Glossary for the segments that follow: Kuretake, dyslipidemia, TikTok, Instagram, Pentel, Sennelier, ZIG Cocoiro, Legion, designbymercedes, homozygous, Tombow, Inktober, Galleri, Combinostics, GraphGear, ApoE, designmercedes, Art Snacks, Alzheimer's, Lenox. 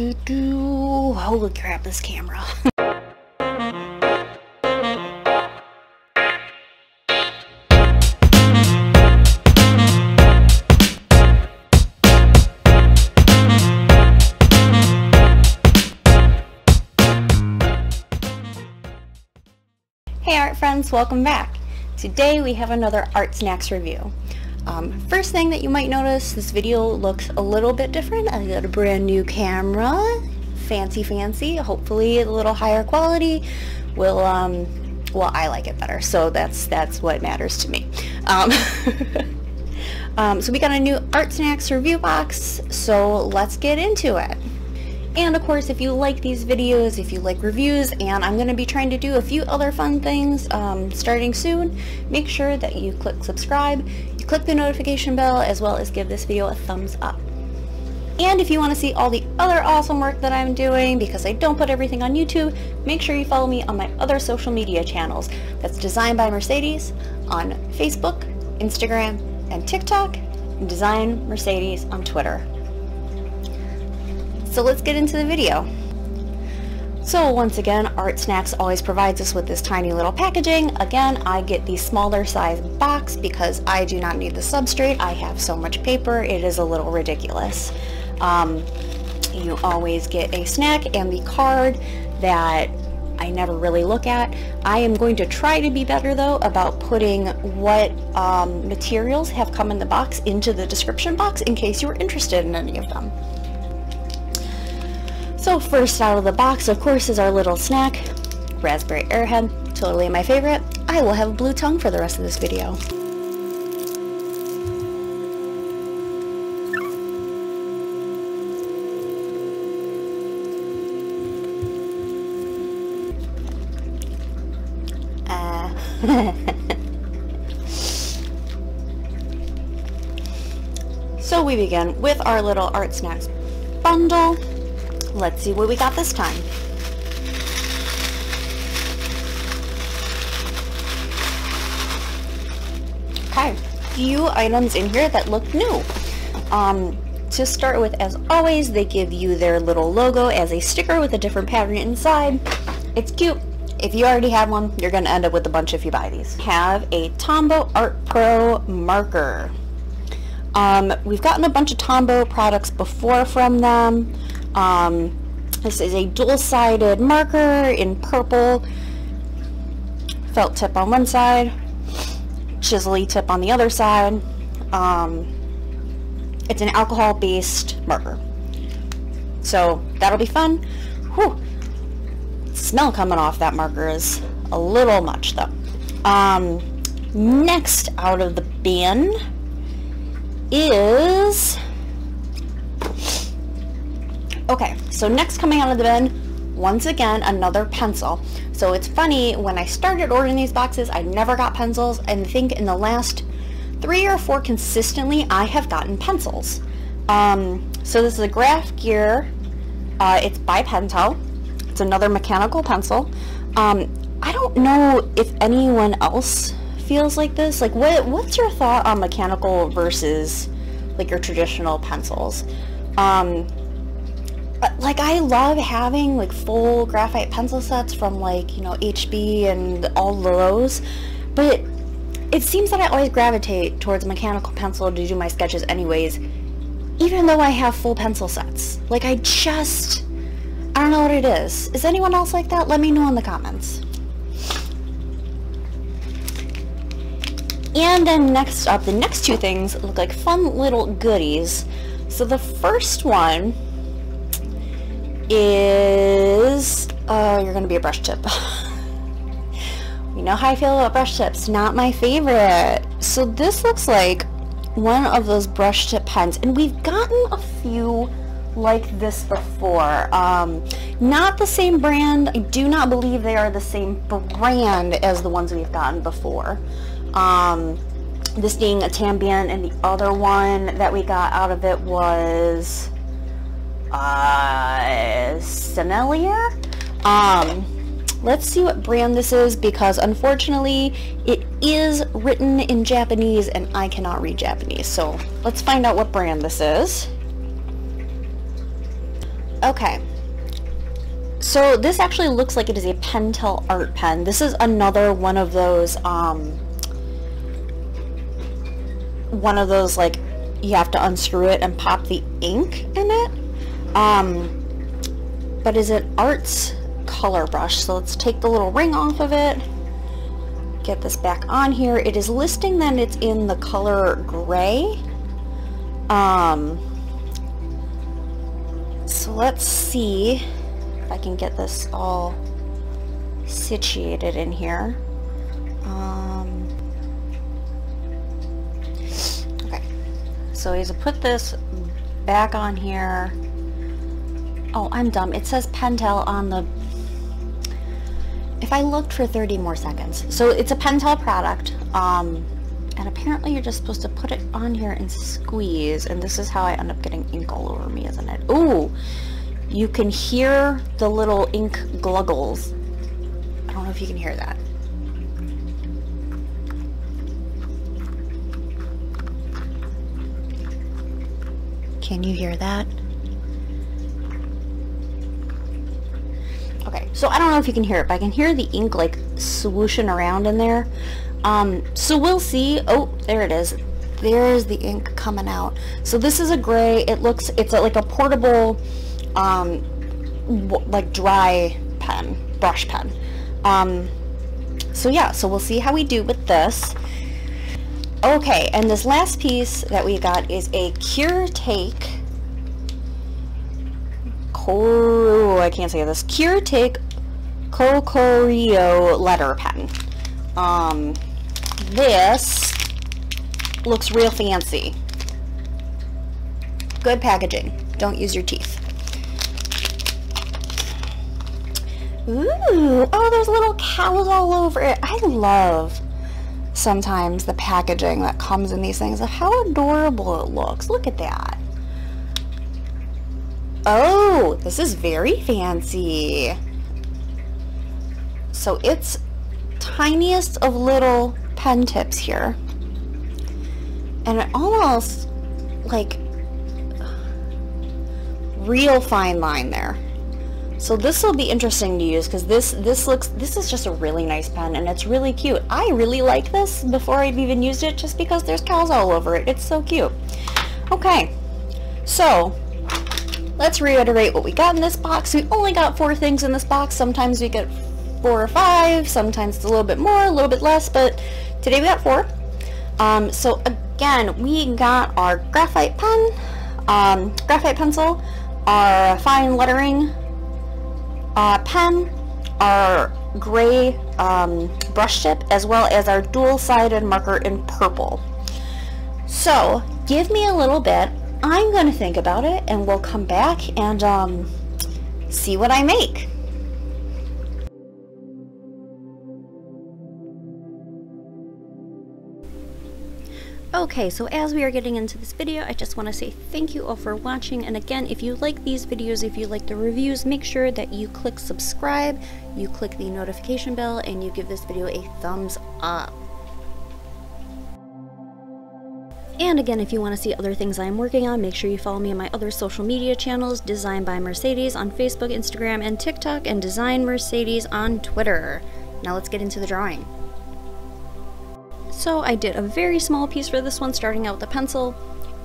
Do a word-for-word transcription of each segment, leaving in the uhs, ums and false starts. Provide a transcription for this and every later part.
do do. Holy crap, this camera. Hey art friends, welcome back. Today we have another Art Snacks review. Um, first thing that you might notice, this video looks a little bit different. I got a brand new camera, fancy fancy, hopefully a little higher quality. Will, um, well, I like it better, so that's that's what matters to me. Um, um, so we got a new Art Snacks review box, so let's get into it. And of course, if you like these videos, if you like reviews, and I'm going to be trying to do a few other fun things um, starting soon, make sure that you click subscribe, you click the notification bell, as well as give this video a thumbs up. And if you want to see all the other awesome work that I'm doing, because I don't put everything on YouTube, make sure you follow me on my other social media channels. That's Design by Mercedes on Facebook, Instagram, and TikTok, and Design Mercedes on Twitter. So let's get into the video. So once again, Art Snacks always provides us with this tiny little packaging. Again, I get the smaller size box because I do not need the substrate. I have so much paper, it is a little ridiculous. Um, you always get a snack and the card that I never really look at. I am going to try to be better though about putting what um, materials have come in the box into the description box in case you were interested in any of them. So first out of the box, of course, is our little snack, raspberry airhead, totally my favorite. I will have a blue tongue for the rest of this video. Uh. So we begin with our little Art Snacks bundle. Let's see what we got this time. Okay, few items in here that look new. Um, to start with, as always, they give you their little logo as a sticker with a different pattern inside. It's cute. If you already have one, you're going to end up with a bunch if you buy these. Have a Tombow Art Pro marker. Um, we've gotten a bunch of Tombow products before from them. Um, this is a dual-sided marker in purple, felt tip on one side, chisely tip on the other side. Um, it's an alcohol-based marker, so that'll be fun. Whew. Smell coming off that marker is a little much though. Um, next out of the bin is... Okay, so next coming out of the bin, once again, another pencil. So it's funny, when I started ordering these boxes, I never got pencils, and I think in the last three or four consistently, I have gotten pencils. Um, so this is a GraphGear, uh, it's by Pentel, it's another mechanical pencil. Um, I don't know if anyone else feels like this. Like, what, what's your thought on mechanical versus like your traditional pencils? Um, Like, I love having, like, full graphite pencil sets from, like, you know, H B and all those, but it seems that I always gravitate towards a mechanical pencil to do my sketches anyways, even though I have full pencil sets. Like, I just, I don't know what it is. Is anyone else like that? Let me know in the comments. And then next up, the next two things look like fun little goodies. So the first one... is, oh, you're gonna be a brush tip. You know how I feel about brush tips, not my favorite. So this looks like one of those brush tip pens, and we've gotten a few like this before. Um, not the same brand. I do not believe they are the same brand as the ones we've gotten before. Um, this being a Tambien, and the other one that we got out of it was... Uh, Sennelier? Um, let's see what brand this is, because unfortunately it is written in Japanese and I cannot read Japanese, so let's find out what brand this is. Okay. So this actually looks like it is a Pentel art pen. This is another one of those, um, one of those, like, you have to unscrew it and pop the ink in it. Um, but is it Art's color brush? So let's take the little ring off of it, get this back on here. It is listing that it's in the color gray. Um, so let's see if I can get this all situated in here. Um, okay, so he's gonna put this back on here. Oh, I'm dumb. It says Pentel on the... If I looked for thirty more seconds. So it's a Pentel product, um, and apparently you're just supposed to put it on here and squeeze, and this is how I end up getting ink all over me, isn't it? Ooh! You can hear the little ink gluggles. I don't know if you can hear that. Can you hear that? Okay, so I don't know if you can hear it, but I can hear the ink like swooshing around in there. Um, so we'll see. Oh, there it is. There's the ink coming out. So this is a gray. It looks, it's a, like a portable, um, like dry pen, brush pen. Um, so yeah, so we'll see how we do with this. Okay, and this last piece that we got is a Kuretake. Oh, I can't say this. Kuretake Cocoiro letter pen. Um, this looks real fancy. Good packaging. Don't use your teeth. Ooh, oh, there's little cows all over it. I love sometimes the packaging that comes in these things. How adorable it looks. Look at that. Oh, this is very fancy. So it's tiniest of little pen tips here. And it almost, like, real fine line there. So this will be interesting to use because this this looks, this is just a really nice pen and it's really cute. I really like this before I've even used it just because there's cows all over it. It's so cute. Okay, so let's reiterate what we got in this box. We only got four things in this box. Sometimes we get four or five, sometimes it's a little bit more, a little bit less, but today we got four. Um, so again, we got our graphite pen, um, graphite pencil, our fine lettering uh, pen, our gray um, brush tip, as well as our dual-sided marker in purple. So give me a little bit. I'm gonna think about it and we'll come back and um, see what I make. Okay, so as we are getting into this video, I just want to say thank you all for watching, and again, if you like these videos, if you like the reviews, make sure that you click subscribe, you click the notification bell, and you give this video a thumbs up. And again, if you want to see other things I'm working on, make sure you follow me on my other social media channels, Design by Mercedes on Facebook, Instagram, and TikTok, and Design Mercedes on Twitter. Now let's get into the drawing. So I did a very small piece for this one, starting out with a pencil.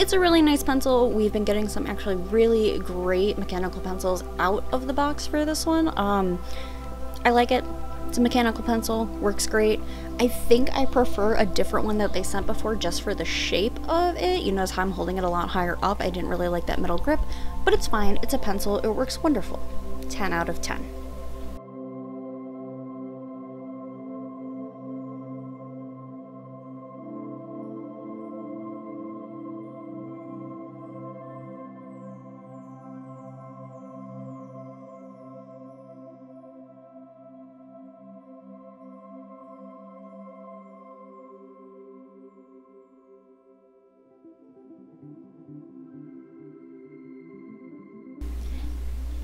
It's a really nice pencil. We've been getting some actually really great mechanical pencils out of the box for this one. Um, I like it. It's a mechanical pencil, works great. I think I prefer a different one that they sent before just for the shape of it. You notice how I'm holding it a lot higher up. I didn't really like that middle grip, but it's fine. It's a pencil, it works wonderful. ten out of ten.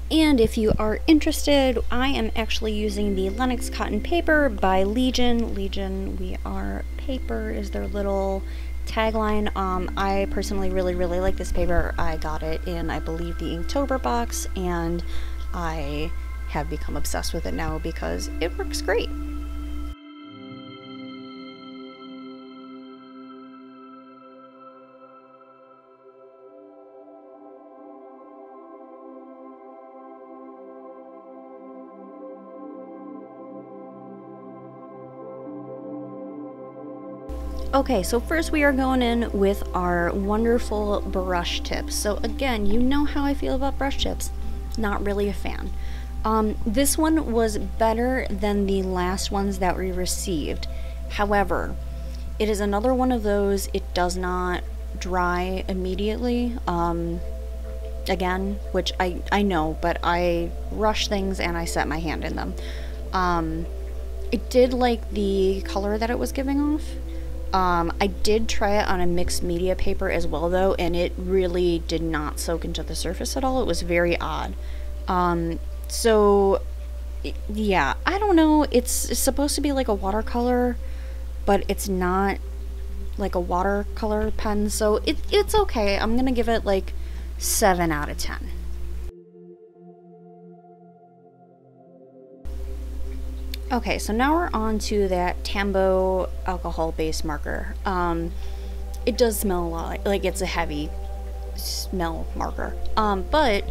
And if you are interested, I am actually using the Lenox cotton paper by Legion. Legion, we are paper, is their little tagline. Um, I personally really, really like this paper. I got it in, I believe, the Inktober box, and I have become obsessed with it now because it works great. Okay, so first we are going in with our wonderful brush tips. So again, you know how I feel about brush tips. Not really a fan. Um, this one was better than the last ones that we received. However, it is another one of those, it does not dry immediately. Um, again, which I, I know, but I rush things and I set my hand in them. Um, I did like the color that it was giving off. Um, I did try it on a mixed media paper as well though, and it really did not soak into the surface at all. It was very odd. Um, so yeah, I don't know. It's, it's supposed to be like a watercolor, but it's not like a watercolor pen. So it, it's okay. I'm going to give it like seven out of ten. Okay, so now we're on to that Tombow alcohol-based marker. Um, it does smell a lot, like it's a heavy smell marker, um, but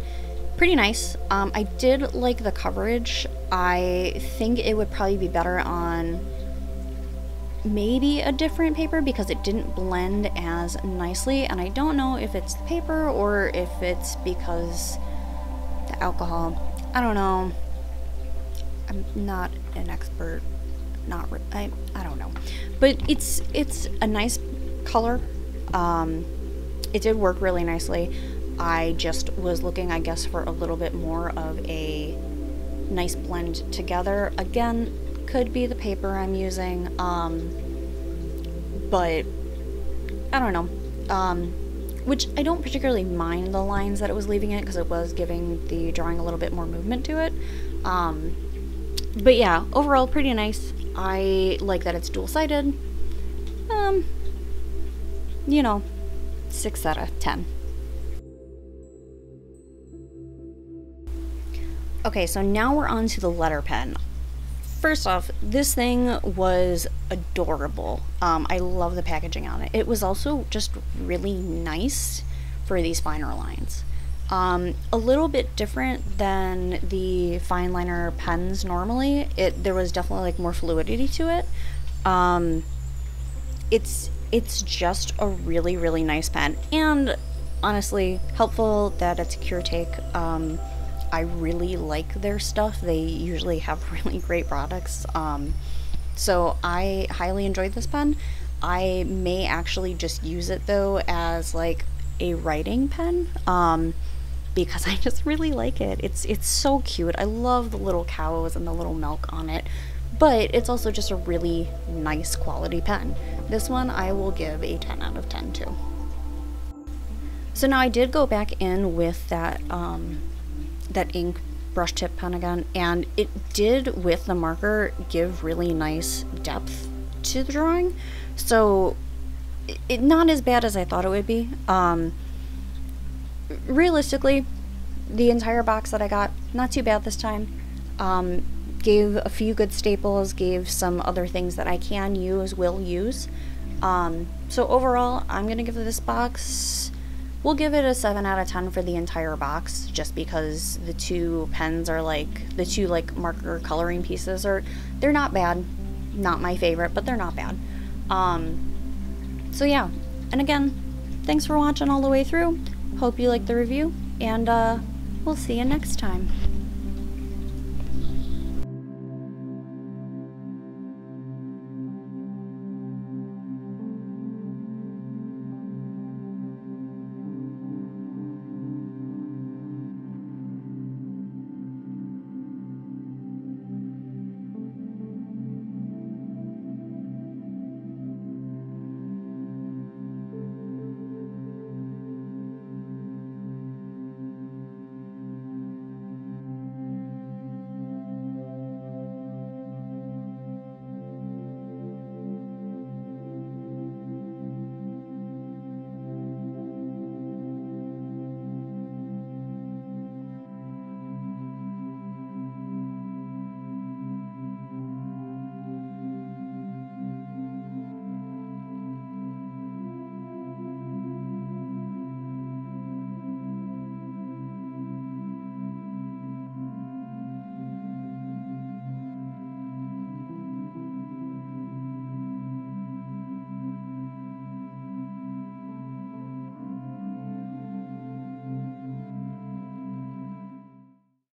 pretty nice. Um, I did like the coverage. I think it would probably be better on maybe a different paper because it didn't blend as nicely, and I don't know if it's the paper or if it's because the alcohol. I don't know. I'm not an expert, not re I, I don't know, but it's it's a nice color. Um, it did work really nicely. I just was looking, I guess, for a little bit more of a nice blend together. Again, could be the paper I'm using, um, but I don't know. Um, which I don't particularly mind the lines that it was leaving it because it was giving the drawing a little bit more movement to it. Um, But yeah, overall pretty nice. I like that it's dual-sided. Um, you know, six out of ten. Okay, so now we're on to the letter pen. First off, this thing was adorable. Um, I love the packaging on it. It was also just really nice for these finer lines. Um, a little bit different than the fine liner pens normally. It there was definitely like more fluidity to it. Um, it's it's just a really really nice pen, and honestly helpful that it's Kuretake. Um, I really like their stuff. They usually have really great products. Um, so I highly enjoyed this pen. I may actually just use it though as like a writing pen. Um, because I just really like it. It's it's so cute. I love the little cows and the little milk on it, but it's also just a really nice quality pen. This one I will give a ten out of ten to. So now I did go back in with that, um, that ink brush tip pen again, and it did with the marker give really nice depth to the drawing. So it, it not as bad as I thought it would be. Um, Realistically, the entire box that I got, not too bad this time. Um, gave a few good staples, gave some other things that I can use, will use. Um, so overall, I'm going to give this box, we'll give it a seven out of ten for the entire box, just because the two pens are like, the two like marker coloring pieces are, they're not bad. Not my favorite, but they're not bad. Um, so yeah, and again, thanks for watching all the way through. Hope you liked the review, and uh, we'll see you next time.